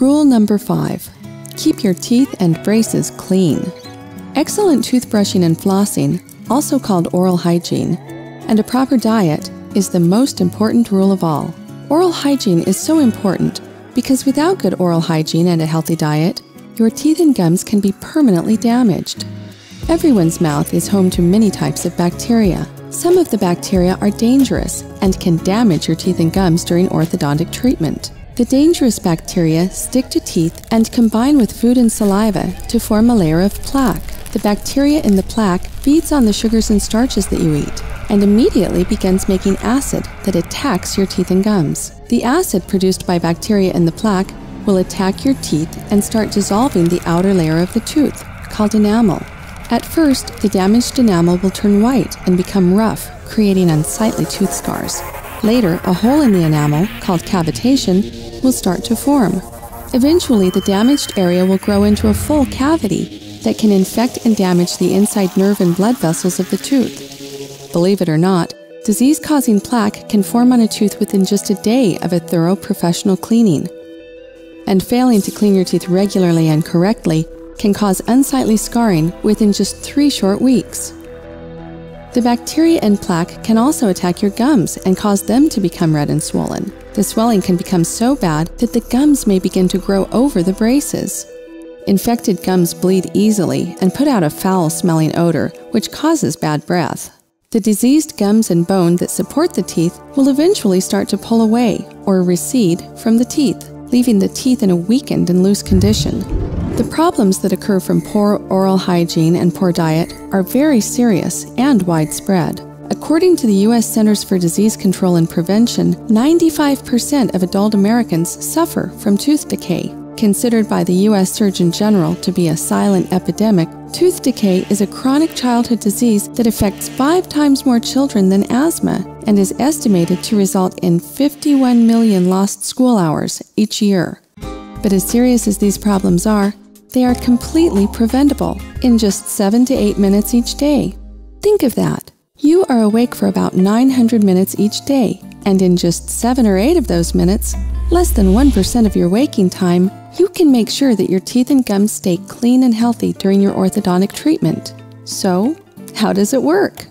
Rule number 5. Keep your teeth and braces clean. Excellent toothbrushing and flossing, also called oral hygiene, and a proper diet is the most important rule of all. Oral hygiene is so important because without good oral hygiene and a healthy diet, your teeth and gums can be permanently damaged. Everyone's mouth is home to many types of bacteria. Some of the bacteria are dangerous and can damage your teeth and gums during orthodontic treatment. The dangerous bacteria stick to teeth and combine with food and saliva to form a layer of plaque. The bacteria in the plaque feeds on the sugars and starches that you eat and immediately begins making acid that attacks your teeth and gums. The acid produced by bacteria in the plaque will attack your teeth and start dissolving the outer layer of the tooth, called enamel. At first, the damaged enamel will turn white and become rough, creating unsightly tooth scars. Later, a hole in the enamel, called cavitation, will start to form. Eventually, the damaged area will grow into a full cavity that can infect and damage the inside nerve and blood vessels of the tooth. Believe it or not, disease-causing plaque can form on a tooth within just a day of a thorough professional cleaning. And failing to clean your teeth regularly and correctly can cause unsightly scarring within just 3 short weeks. The bacteria and plaque can also attack your gums and cause them to become red and swollen. The swelling can become so bad that the gums may begin to grow over the braces. Infected gums bleed easily and put out a foul-smelling odor, which causes bad breath. The diseased gums and bone that support the teeth will eventually start to pull away or recede from the teeth, leaving the teeth in a weakened and loose condition. The problems that occur from poor oral hygiene and poor diet are very serious and widespread. According to the U.S. Centers for Disease Control and Prevention, 95% of adult Americans suffer from tooth decay. Considered by the U.S. Surgeon General to be a silent epidemic, tooth decay is a chronic childhood disease that affects 5 times more children than asthma and is estimated to result in 51 million lost school hours each year. But as serious as these problems are, they are completely preventable in just 7 to 8 minutes each day. Think of that. You are awake for about 900 minutes each day, and in just 7 or 8 of those minutes, less than 1% of your waking time, you can make sure that your teeth and gums stay clean and healthy during your orthodontic treatment. So, how does it work?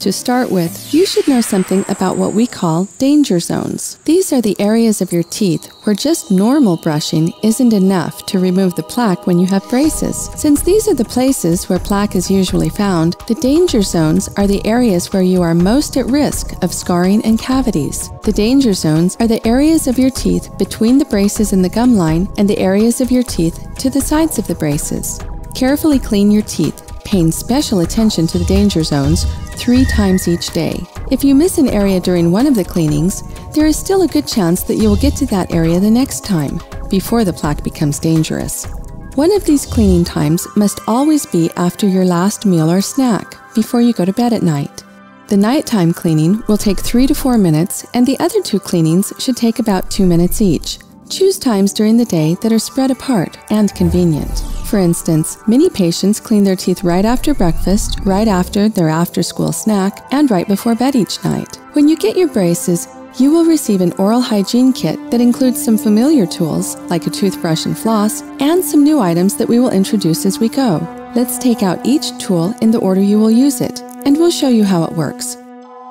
To start with, you should know something about what we call danger zones. These are the areas of your teeth where just normal brushing isn't enough to remove the plaque when you have braces. Since these are the places where plaque is usually found, the danger zones are the areas where you are most at risk of scarring and cavities. The danger zones are the areas of your teeth between the braces and the gum line and the areas of your teeth to the sides of the braces. Carefully clean your teeth, paying special attention to the danger zones 3 times each day. If you miss an area during one of the cleanings, there is still a good chance that you will get to that area the next time, before the plaque becomes dangerous. One of these cleaning times must always be after your last meal or snack, before you go to bed at night. The nighttime cleaning will take 3 to 4 minutes, and the other 2 cleanings should take about 2 minutes each. Choose times during the day that are spread apart and convenient. For instance, many patients clean their teeth right after breakfast, right after their after-school snack, and right before bed each night. When you get your braces, you will receive an oral hygiene kit that includes some familiar tools, like a toothbrush and floss, and some new items that we will introduce as we go. Let's take out each tool in the order you will use it, and we'll show you how it works.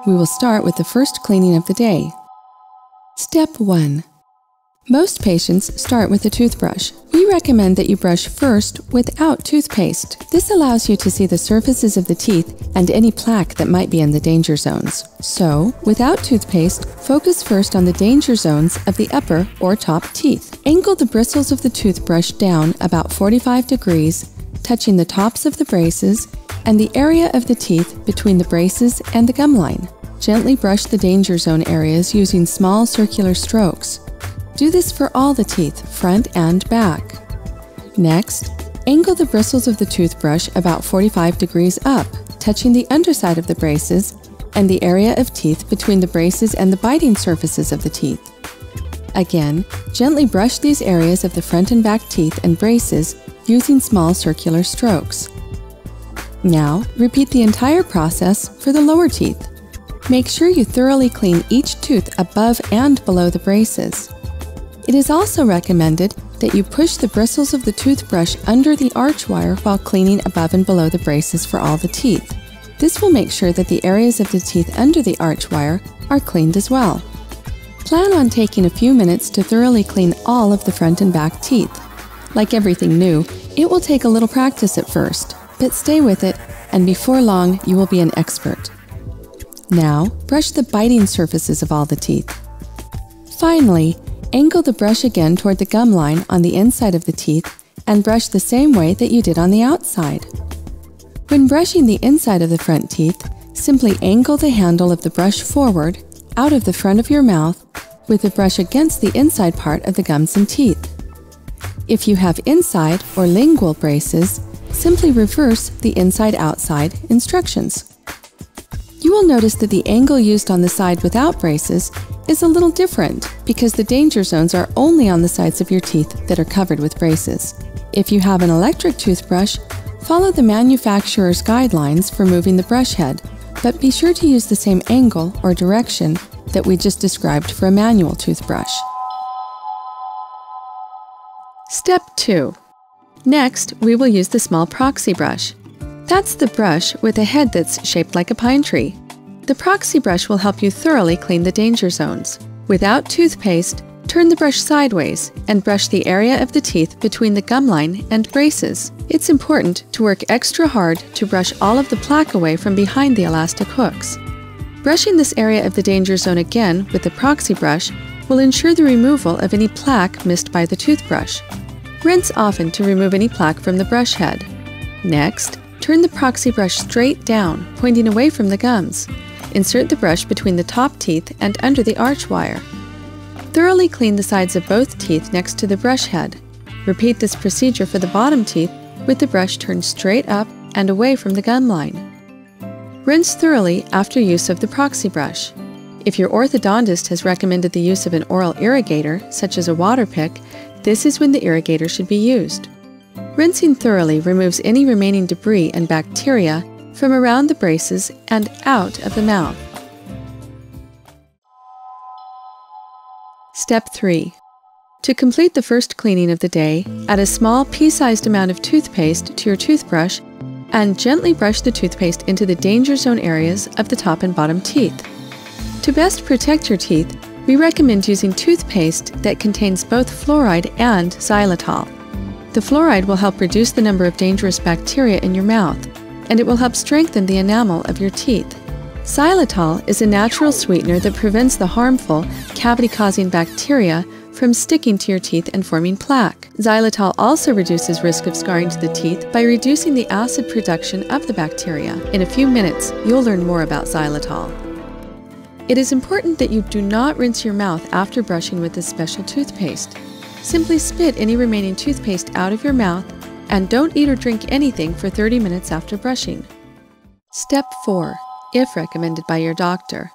We will start with the first cleaning of the day. Step 1. Most patients start with a toothbrush. We recommend that you brush first without toothpaste. This allows you to see the surfaces of the teeth and any plaque that might be in the danger zones. So, without toothpaste, focus first on the danger zones of the upper or top teeth. Angle the bristles of the toothbrush down about 45 degrees, touching the tops of the braces and the area of the teeth between the braces and the gum line. Gently brush the danger zone areas using small circular strokes. Do this for all the teeth, front and back. Next, angle the bristles of the toothbrush about 45 degrees up, touching the underside of the braces and the area of teeth between the braces and the biting surfaces of the teeth. Again, gently brush these areas of the front and back teeth and braces using small circular strokes. Now, repeat the entire process for the lower teeth. Make sure you thoroughly clean each tooth above and below the braces. It is also recommended that you push the bristles of the toothbrush under the arch wire while cleaning above and below the braces for all the teeth. This will make sure that the areas of the teeth under the arch wire are cleaned as well. Plan on taking a few minutes to thoroughly clean all of the front and back teeth. Like everything new, it will take a little practice at first, but stay with it, and before long you will be an expert. Now, brush the biting surfaces of all the teeth. Finally, angle the brush again toward the gum line on the inside of the teeth and brush the same way that you did on the outside. When brushing the inside of the front teeth, simply angle the handle of the brush forward, out of the front of your mouth, with the brush against the inside part of the gums and teeth. If you have inside or lingual braces, simply reverse the inside-outside instructions. You will notice that the angle used on the side without braces is a little different because the danger zones are only on the sides of your teeth that are covered with braces. If you have an electric toothbrush, follow the manufacturer's guidelines for moving the brush head, but be sure to use the same angle or direction that we just described for a manual toothbrush. Step 2. Next, we will use the small proxy brush. That's the brush with a head that's shaped like a pine tree. The proxy brush will help you thoroughly clean the danger zones. Without toothpaste, turn the brush sideways and brush the area of the teeth between the gum line and braces. It's important to work extra hard to brush all of the plaque away from behind the elastic hooks. Brushing this area of the danger zone again with the proxy brush will ensure the removal of any plaque missed by the toothbrush. Rinse often to remove any plaque from the brush head. Next, turn the proxy brush straight down, pointing away from the gums. Insert the brush between the top teeth and under the arch wire. Thoroughly clean the sides of both teeth next to the brush head. Repeat this procedure for the bottom teeth with the brush turned straight up and away from the gum line. Rinse thoroughly after use of the proxy brush. If your orthodontist has recommended the use of an oral irrigator, such as a water pick, this is when the irrigator should be used. Rinsing thoroughly removes any remaining debris and bacteria from around the braces and out of the mouth. Step 3. To complete the first cleaning of the day, add a small pea-sized amount of toothpaste to your toothbrush and gently brush the toothpaste into the danger zone areas of the top and bottom teeth. To best protect your teeth, we recommend using toothpaste that contains both fluoride and xylitol. The fluoride will help reduce the number of dangerous bacteria in your mouth, and it will help strengthen the enamel of your teeth. Xylitol is a natural sweetener that prevents the harmful, cavity-causing bacteria from sticking to your teeth and forming plaque. Xylitol also reduces risk of scarring to the teeth by reducing the acid production of the bacteria. In a few minutes, you'll learn more about xylitol. It is important that you do not rinse your mouth after brushing with this special toothpaste. Simply spit any remaining toothpaste out of your mouth and don't eat or drink anything for 30 minutes after brushing. Step 4. If recommended by your doctor.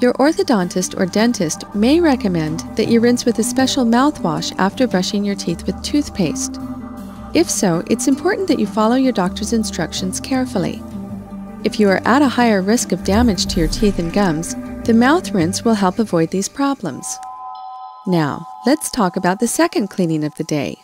Your orthodontist or dentist may recommend that you rinse with a special mouthwash after brushing your teeth with toothpaste. If so, it's important that you follow your doctor's instructions carefully. If you are at a higher risk of damage to your teeth and gums, the mouth rinse will help avoid these problems. Now, let's talk about the second cleaning of the day.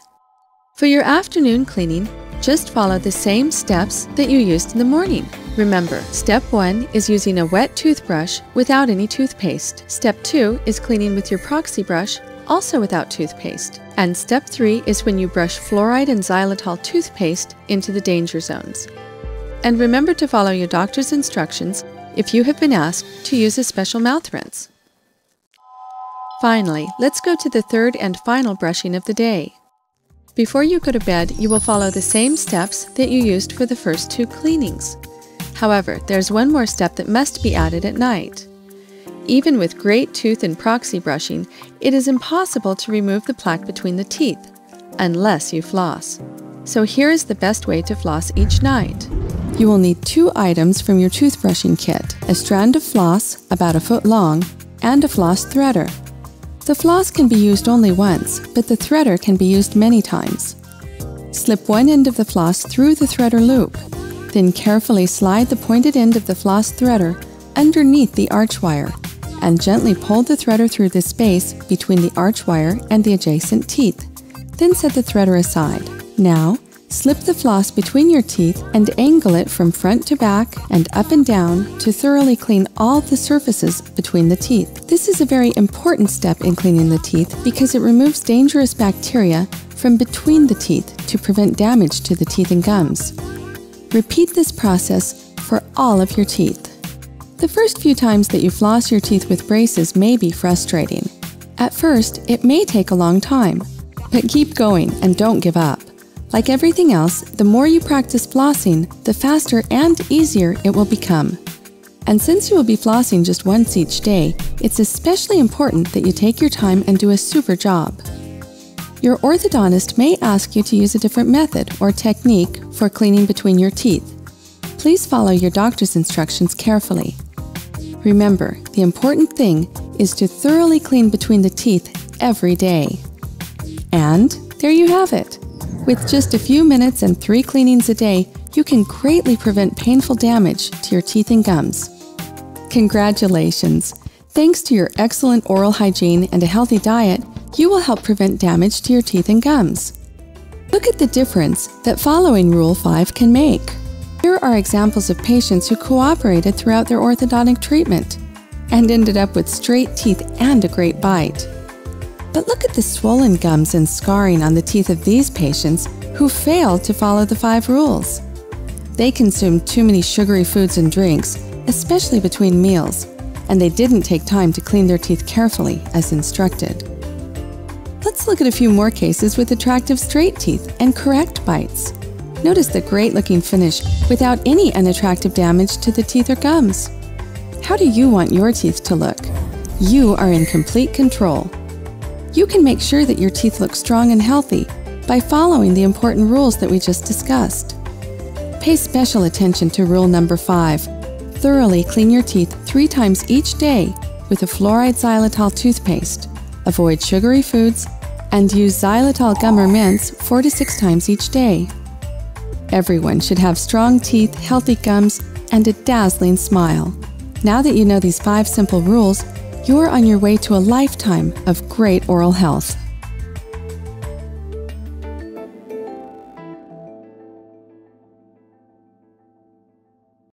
For your afternoon cleaning, just follow the same steps that you used in the morning. Remember, step 1 is using a wet toothbrush without any toothpaste. Step 2 is cleaning with your proxy brush, also without toothpaste. And step 3 is when you brush fluoride and xylitol toothpaste into the danger zones. And remember to follow your doctor's instructions if you have been asked to use a special mouth rinse. Finally, let's go to the third and final brushing of the day. Before you go to bed, you will follow the same steps that you used for the first two cleanings. However, there's one more step that must be added at night. Even with great tooth and proxy brushing, it is impossible to remove the plaque between the teeth, unless you floss. So here is the best way to floss each night. You will need 2 items from your toothbrushing kit: a strand of floss, about a foot long, and a floss threader. The floss can be used only once, but the threader can be used many times. Slip one end of the floss through the threader loop. Then carefully slide the pointed end of the floss threader underneath the arch wire and gently pull the threader through the space between the arch wire and the adjacent teeth. Then set the threader aside. Now, slip the floss between your teeth and angle it from front to back and up and down to thoroughly clean all the surfaces between the teeth. This is a very important step in cleaning the teeth because it removes dangerous bacteria from between the teeth to prevent damage to the teeth and gums. Repeat this process for all of your teeth. The first few times that you floss your teeth with braces may be frustrating. At first, it may take a long time, but keep going and don't give up. Like everything else, the more you practice flossing, the faster and easier it will become. And since you will be flossing just once each day, it's especially important that you take your time and do a super job. Your orthodontist may ask you to use a different method or technique for cleaning between your teeth. Please follow your doctor's instructions carefully. Remember, the important thing is to thoroughly clean between the teeth every day. And there you have it. With just a few minutes and 3 cleanings a day, you can greatly prevent painful damage to your teeth and gums. Congratulations! Thanks to your excellent oral hygiene and a healthy diet, you will help prevent damage to your teeth and gums. Look at the difference that following Rule 5 can make. Here are examples of patients who cooperated throughout their orthodontic treatment and ended up with straight teeth and a great bite. But look at the swollen gums and scarring on the teeth of these patients who failed to follow the 5 rules. They consumed too many sugary foods and drinks, especially between meals, and they didn't take time to clean their teeth carefully as instructed. Let's look at a few more cases with attractive straight teeth and correct bites. Notice the great-looking finish without any unattractive damage to the teeth or gums. How do you want your teeth to look? You are in complete control. You can make sure that your teeth look strong and healthy by following the important rules that we just discussed. Pay special attention to rule number 5. Thoroughly clean your teeth 3 times each day with a fluoride xylitol toothpaste. Avoid sugary foods and use xylitol gum or mints 4 to 6 times each day. Everyone should have strong teeth, healthy gums, and a dazzling smile. Now that you know these 5 simple rules, you're on your way to a lifetime of great oral health.